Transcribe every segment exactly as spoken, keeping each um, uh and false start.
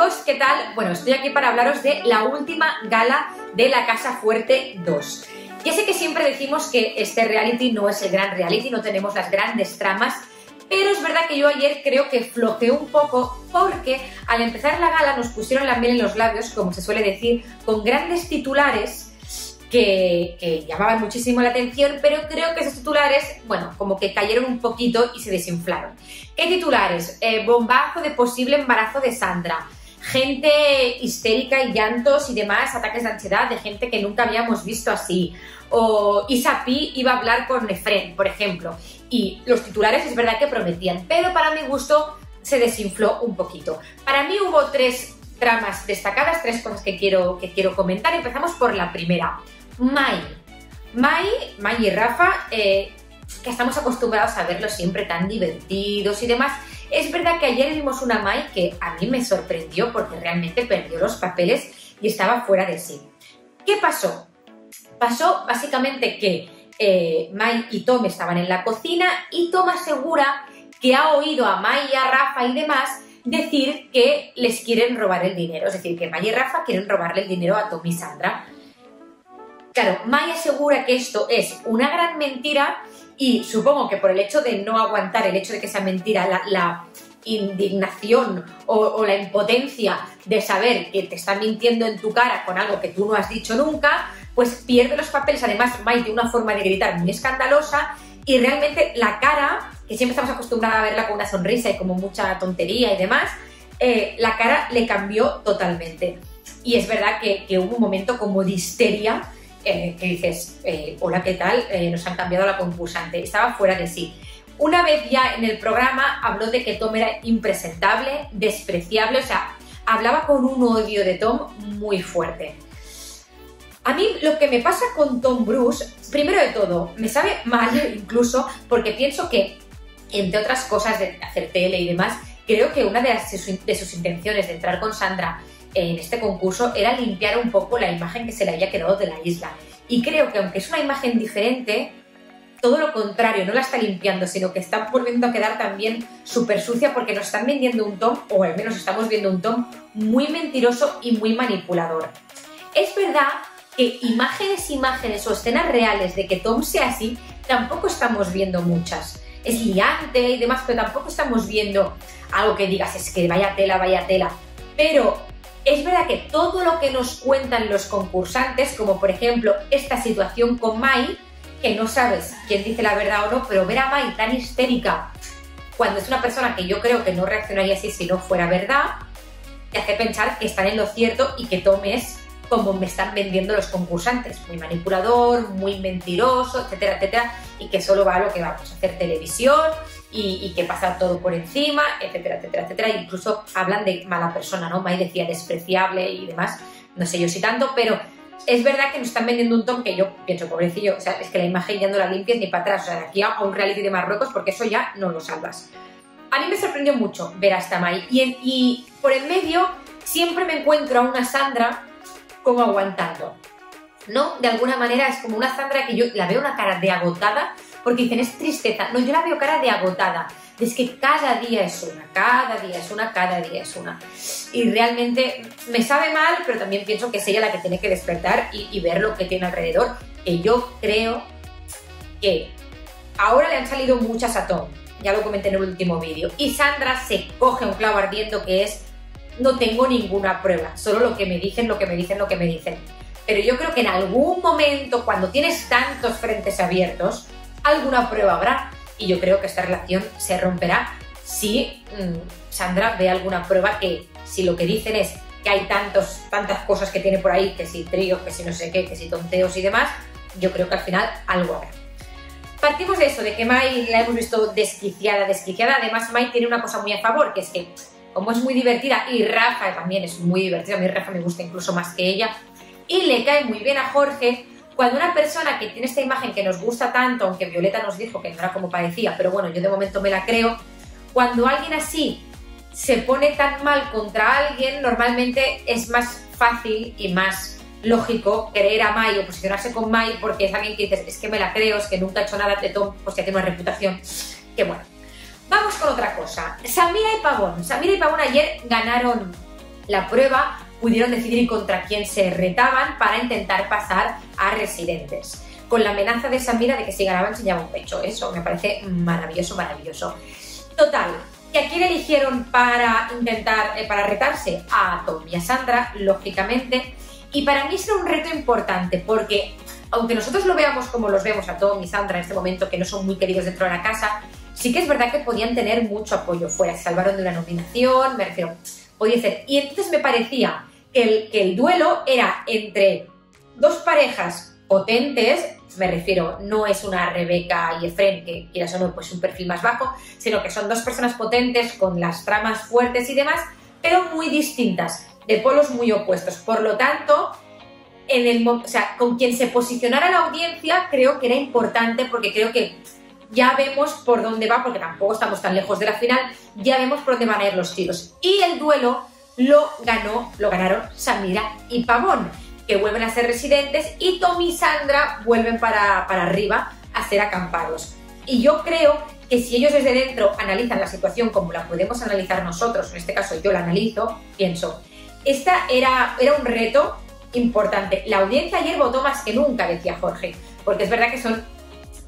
chicos, ¿qué tal? Bueno, estoy aquí para hablaros de la última gala de La Casa Fuerte dos. Ya sé que siempre decimos que este reality no es el gran reality, no tenemos las grandes tramas, pero es verdad que yo ayer creo que flojeé un poco porque al empezar la gala nos pusieron la miel en los labios, como se suele decir, con grandes titulares Que, que llamaban muchísimo la atención, pero creo que esos titulares, bueno, como que cayeron un poquito y se desinflaron. ¿Qué titulares? Eh, bombazo de posible embarazo de Sandra, gente histérica y llantos y demás, ataques de ansiedad de gente que nunca habíamos visto así, o Isa Pi iba a hablar con Efrén, por ejemplo, y los titulares es verdad que prometían, pero para mi gusto se desinfló un poquito. Para mí hubo tres tramas destacadas, tres cosas que quiero, que quiero comentar. Empezamos por la primera. Mahi, Mahi, Mahi y Rafa, eh, que estamos acostumbrados a verlos siempre tan divertidos y demás. Es verdad que ayer vimos una Mahi que a mí me sorprendió porque realmente perdió los papeles y estaba fuera de sí. ¿Qué pasó? Pasó básicamente que eh, Mahi y Tom estaban en la cocina y Tom asegura que ha oído a Mahi, a Rafa y demás decir que les quieren robar el dinero. Es decir, que Mahi y Rafa quieren robarle el dinero a Tom y Sandra. Claro, Mahi asegura que esto es una gran mentira y supongo que por el hecho de no aguantar, el hecho de que sea mentira, la, la indignación o, o la impotencia de saber que te están mintiendo en tu cara con algo que tú no has dicho nunca, pues pierde los papeles. Además, Mahi tiene una forma de gritar muy escandalosa y realmente la cara, que siempre estamos acostumbrados a verla con una sonrisa y como mucha tontería y demás, eh, la cara le cambió totalmente. Y es verdad que, que hubo un momento como de histeria, Eh, que dices, eh, hola, ¿qué tal? Eh, nos han cambiado la concursante, estaba fuera de sí. Una vez ya en el programa habló de que Tom era impresentable, despreciable, o sea, hablaba con un odio de Tom muy fuerte. A mí lo que me pasa con Tom Brusse, primero de todo, me sabe mal incluso, porque pienso que, entre otras cosas de hacer tele y demás, creo que una de, las, de sus intenciones de entrar con Sandra en este concurso era limpiar un poco la imagen que se le había quedado de la isla. Y creo que aunque es una imagen diferente, todo lo contrario, no la está limpiando, sino que está volviendo a quedar también súper sucia porque nos están vendiendo un Tom, o al menos estamos viendo un Tom, muy mentiroso y muy manipulador. Es verdad que imágenes, imágenes o escenas reales de que Tom sea así, tampoco estamos viendo muchas. Es liante y demás, pero tampoco estamos viendo algo que digas, es que vaya tela, vaya tela. Pero es verdad que todo lo que nos cuentan los concursantes, como por ejemplo esta situación con Mahi, que no sabes quién dice la verdad o no, pero ver a Mahi tan histérica, cuando es una persona que yo creo que no reaccionaría así si no fuera verdad, te hace pensar que están en lo cierto y que Tom es como me están vendiendo los concursantes, muy manipulador, muy mentiroso, etcétera, etcétera, y que solo va a lo que vamos a hacer televisión y, y que pasa todo por encima, etcétera, etcétera, etcétera. Incluso hablan de mala persona, ¿no? Mahi decía despreciable y demás, no sé yo si tanto, pero es verdad que nos están vendiendo un Tom que yo pienso, pobrecillo, o sea, es que la imagen ya no la limpias ni para atrás, o sea, de aquí a un reality de Marruecos, porque eso ya no lo salvas. A mí me sorprendió mucho ver a esta Mahi y, en, y por el medio siempre me encuentro a una Sandra como aguantando, ¿no? De alguna manera es como una Sandra que yo la veo una cara de agotada, porque dicen es tristeza, no, yo la veo cara de agotada, es que cada día es una, cada día es una, cada día es una, y realmente me sabe mal, pero también pienso que es ella la que tiene que despertar y, y ver lo que tiene alrededor, que yo creo que ahora le han salido muchas a Tom, ya lo comenté en el último vídeo, y Sandra se coge un clavo ardiendo que es no tengo ninguna prueba, solo lo que me dicen, lo que me dicen, lo que me dicen. Pero yo creo que en algún momento, cuando tienes tantos frentes abiertos, alguna prueba habrá. Y yo creo que esta relación se romperá si mmm, Sandra ve alguna prueba que, si lo que dicen es que hay tantos, tantas cosas que tiene por ahí, que si tríos, que si no sé qué, que si tonteos y demás, yo creo que al final algo habrá. Partimos de eso, de que Mahi la hemos visto desquiciada, desquiciada. Además, Mahi tiene una cosa muy a favor, que es que como es muy divertida, y Rafa también es muy divertida, a mí Rafa me gusta incluso más que ella, y le cae muy bien a Jorge, cuando una persona que tiene esta imagen que nos gusta tanto, aunque Violeta nos dijo que no era como parecía, pero bueno, yo de momento me la creo, cuando alguien así se pone tan mal contra alguien, normalmente es más fácil y más lógico creer a Mahi o posicionarse con Mahi, porque es alguien que dices, es que me la creo, es que nunca he hecho nada de Tom, pues ya tiene una reputación, que bueno. Vamos con otra cosa, Samira y Pavón. Samira y Pavón ayer ganaron la prueba pudieron decidir contra quién se retaban para intentar pasar a residentes, con la amenaza de Samira de que si ganaban se llevaba un pecho. Eso me parece maravilloso, maravilloso. Total, que ¿a quién eligieron para intentar, eh, para retarse? A Tom y a Sandra, lógicamente. Y para mí será un reto importante porque, aunque nosotros lo veamos como los vemos a Tom y Sandra en este momento, que no son muy queridos dentro de la casa, sí que es verdad que podían tener mucho apoyo fuera. Se salvaron de una nominación, me refiero, podía ser. Y entonces me parecía que el, que el duelo era entre dos parejas potentes, me refiero, no es una Rebeca y Efrén, que quieras o no, pues un perfil más bajo, sino que son dos personas potentes con las tramas fuertes y demás, pero muy distintas, de polos muy opuestos. Por lo tanto, en el, o sea, con quien se posicionara la audiencia creo que era importante, porque creo que ya vemos por dónde va, porque tampoco estamos tan lejos de la final, ya vemos por dónde van a ir los tiros. Y el duelo lo ganó, lo ganaron Samira y Pavón, que vuelven a ser residentes, y Tom y Sandra vuelven para, para arriba a ser acampados. Y yo creo que si ellos desde dentro analizan la situación como la podemos analizar nosotros, en este caso yo la analizo, pienso, esta era, era un reto importante. La audiencia ayer votó más que nunca, decía Jorge, porque es verdad que son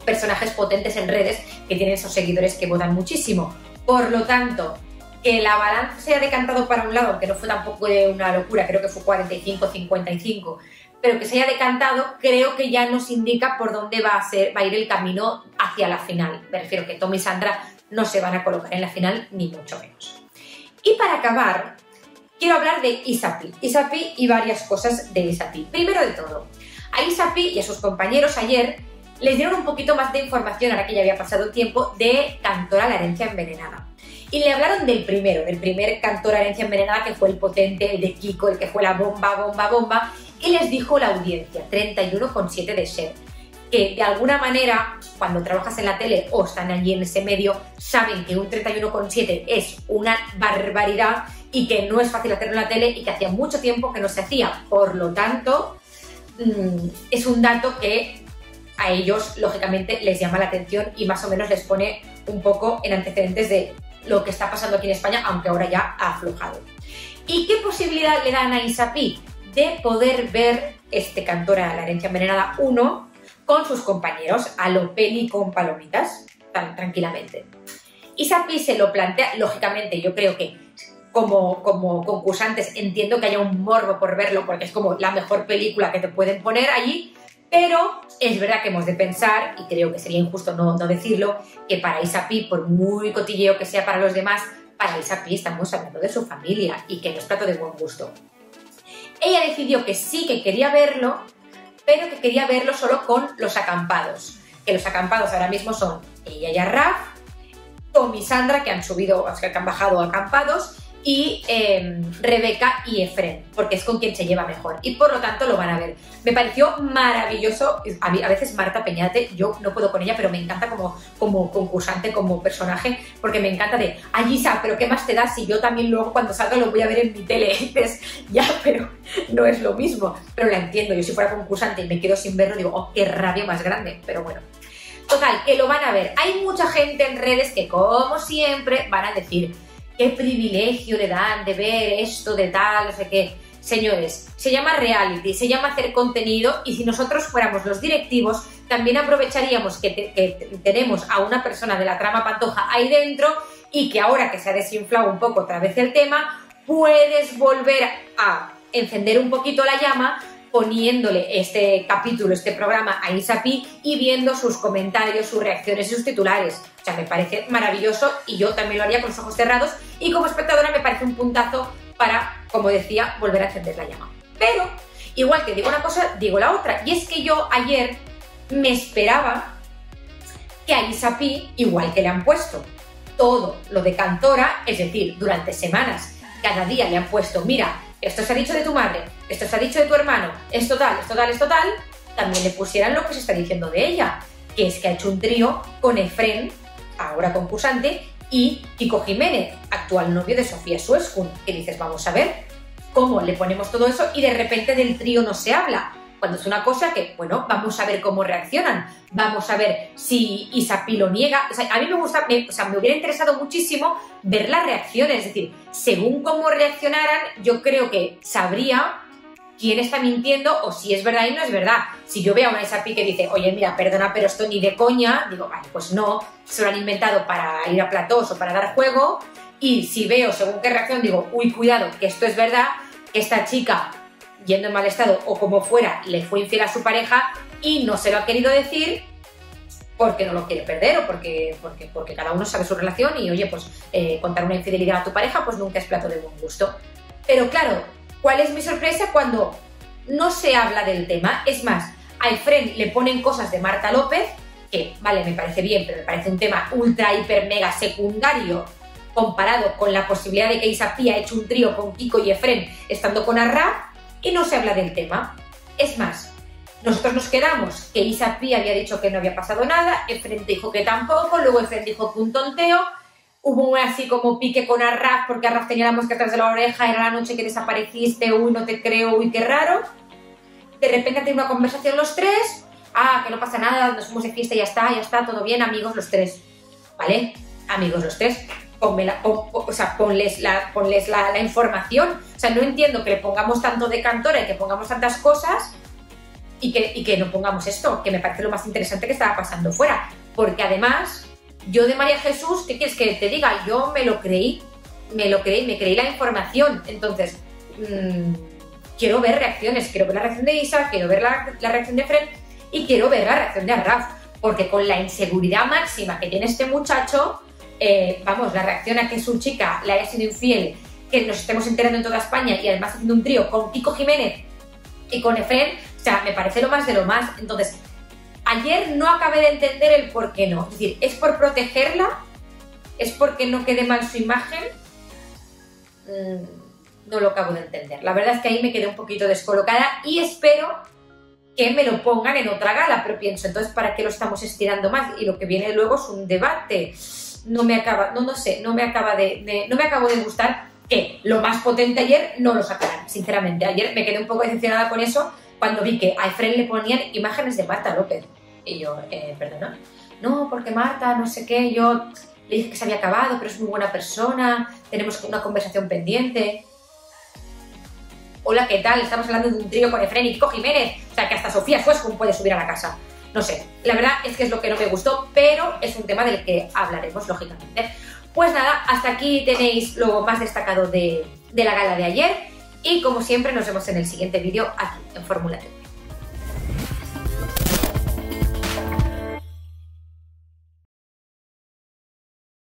personajes potentes en redes que tienen esos seguidores que votan muchísimo. Por lo tanto, que la balanza se ha decantado para un lado, que no fue tampoco una locura, creo que fue cuarenta y cinco a cincuenta y cinco, pero que se haya decantado, creo que ya nos indica por dónde va a ser, va a ir el camino hacia la final. Me refiero que Tom y Sandra no se van a colocar en la final, ni mucho menos. Y para acabar, quiero hablar de Isa Pi. Isa Pi y varias cosas de Isa Pi. Primero de todo, a Isa Pi y a sus compañeros ayer les dieron un poquito más de información, ahora que ya había pasado tiempo, de Cantora de herencia envenenada. Y le hablaron del primero, del primer Cantora de herencia envenenada, que fue el potente, el de Kiko, el que fue la bomba, bomba, bomba. Y les dijo la audiencia, treinta y uno coma siete de share, que de alguna manera, cuando trabajas en la tele o están allí en ese medio, saben que un treinta y uno coma siete es una barbaridad y que no es fácil hacerlo en la tele y que hacía mucho tiempo que no se hacía. Por lo tanto, mmm, es un dato que a ellos, lógicamente, les llama la atención y más o menos les pone un poco en antecedentes de lo que está pasando aquí en España, aunque ahora ya ha aflojado. ¿Y qué posibilidad le dan a Isa Pi de poder ver este Cantora de la herencia envenenada uno con sus compañeros a lo peli con palomitas, tan tranquilamente? Isa Pi se lo plantea, lógicamente, yo creo que Como, como concursantes entiendo que haya un morbo por verlo porque es como la mejor película que te pueden poner allí, pero es verdad que hemos de pensar, y creo que sería injusto no, no decirlo, que para Isa Pi, por muy cotilleo que sea para los demás, para Isa Pi estamos hablando de su familia y que no es plato de buen gusto. Ella decidió que sí que quería verlo, pero que quería verlo solo con los acampados, que los acampados ahora mismo son ella y Asraf, Tom y Sandra, que han subido, o sea, que han bajado acampados, y eh, Rebeca y Efrén, porque es con quien se lleva mejor y por lo tanto lo van a ver. Me pareció maravilloso, a, mí, a veces Marta Peñate, yo no puedo con ella, pero me encanta como, como concursante, como personaje, porque me encanta de, ay Isa, pero qué más te da si yo también luego cuando salga lo voy a ver en mi tele. Y dices, ya, pero no es lo mismo, pero la entiendo. Yo si fuera concursante y me quedo sin verlo, digo, oh, qué rabia más grande, pero bueno. Total, que lo van a ver. Hay mucha gente en redes que, como siempre, van a decir, ¿qué privilegio le dan de ver esto de tal, no sé qué? Señores, se llama reality, se llama hacer contenido, y si nosotros fuéramos los directivos, también aprovecharíamos que, te, que tenemos a una persona de la trama Pantoja ahí dentro y que ahora que se ha desinflado un poco otra vez el tema, puedes volver a encender un poquito la llama poniéndole este capítulo, este programa a Isa Pi y viendo sus comentarios, sus reacciones y sus titulares. O sea, me parece maravilloso y yo también lo haría con los ojos cerrados y como espectadora me parece un puntazo para, como decía, volver a encender la llama. Pero, igual que digo una cosa, digo la otra. Y es que yo ayer me esperaba que a Isa Pi, igual que le han puesto todo lo de Cantora, es decir, durante semanas, cada día le han puesto, mira, esto se ha dicho de tu madre, esto se ha dicho de tu hermano, esto tal, esto tal, esto tal, también le pusieran lo que se está diciendo de ella, que es que ha hecho un trío con Efrén, ahora concursante, y Kiko Jiménez, actual novio de Sofía Suescún, que dices, vamos a ver cómo le ponemos todo eso y de repente del trío no se habla. cuando es una cosa que, bueno, vamos a ver cómo reaccionan, vamos a ver si Isa Pi lo niega. O sea, a mí me gusta, me, o sea, me hubiera interesado muchísimo ver las reacciones, es decir, según cómo reaccionaran, yo creo que sabría quién está mintiendo o si es verdad y no es verdad. Si yo veo a una Isa Pi que dice, oye, mira, perdona, pero esto ni de coña, digo, vale, pues no, se lo han inventado para ir a platós o para dar juego. Y si veo según qué reacción, digo, uy, cuidado, que esto es verdad, esta chica, yendo en mal estado o como fuera, le fue infiel a su pareja y no se lo ha querido decir porque no lo quiere perder o porque, porque, porque cada uno sabe su relación y, oye, pues eh, contar una infidelidad a tu pareja pues nunca es plato de buen gusto. Pero claro, ¿cuál es mi sorpresa cuando no se habla del tema? Es más, a Efrén le ponen cosas de Marta López, que, vale, me parece bien, pero me parece un tema ultra, hiper, mega secundario comparado con la posibilidad de que Isa Pi ha hecho un trío con Kiko y Efrén estando con Asraf, y no se habla del tema. Es más, nosotros nos quedamos que Isa Pi había dicho que no había pasado nada, Efrén dijo que tampoco, luego Efrén dijo que un tonteo. Hubo un así como pique con Asraf porque Asraf tenía la mosca atrás de la oreja, era la noche que desapareciste, uy, no te creo, uy, qué raro. De repente han tenido una conversación los tres, ah, que no pasa nada, nos fuimos de fiesta, ya está, ya está, todo bien, amigos los tres. ¿Vale? Amigos los tres, ponme la, pon, o sea, ponles, la, ponles la, la información. O sea, no entiendo que le pongamos tanto de Cantora y que pongamos tantas cosas y que, y que no pongamos esto, que me parece lo más interesante que estaba pasando fuera. Porque además... Yo de María Jesús, ¿qué quieres que te diga? Yo me lo creí, me lo creí, me creí la información. Entonces, mmm, quiero ver reacciones, quiero ver la reacción de Isa, quiero ver la, la reacción de Efrén y quiero ver la reacción de Asraf, porque con la inseguridad máxima que tiene este muchacho, eh, vamos, la reacción a que su chica le haya sido infiel, que nos estemos enterando en toda España y además haciendo un trío con Kiko Jiménez y con Efrén, o sea, me parece lo más de lo más. Entonces... Ayer no acabé de entender el por qué no. Es decir, ¿es por protegerla? ¿Es porque no quede mal su imagen? Mm, no lo acabo de entender. La verdad es que ahí me quedé un poquito descolocada y espero que me lo pongan en otra gala, pero pienso, entonces, ¿para qué lo estamos estirando más? Y lo que viene luego es un debate. No me acaba, no, no sé, no me acaba de, de, no me acabo de gustar que lo más potente ayer no lo sacaran, sinceramente. Ayer me quedé un poco decepcionada con eso, cuando vi que a Efrén le ponían imágenes de Marta López. Y yo, eh, perdona, no, porque Marta, no sé qué, yo le dije que se había acabado, pero es muy buena persona, tenemos una conversación pendiente. Hola, ¿qué tal? Estamos hablando de un trío con Efrén y Kiko Jiménez, o sea, que hasta Sofía Suescún puede subir a la casa. No sé, la verdad es que es lo que no me gustó, pero es un tema del que hablaremos, lógicamente. Pues nada, hasta aquí tenéis lo más destacado de, de la gala de ayer. Y como siempre nos vemos en el siguiente vídeo aquí en Fórmula tres.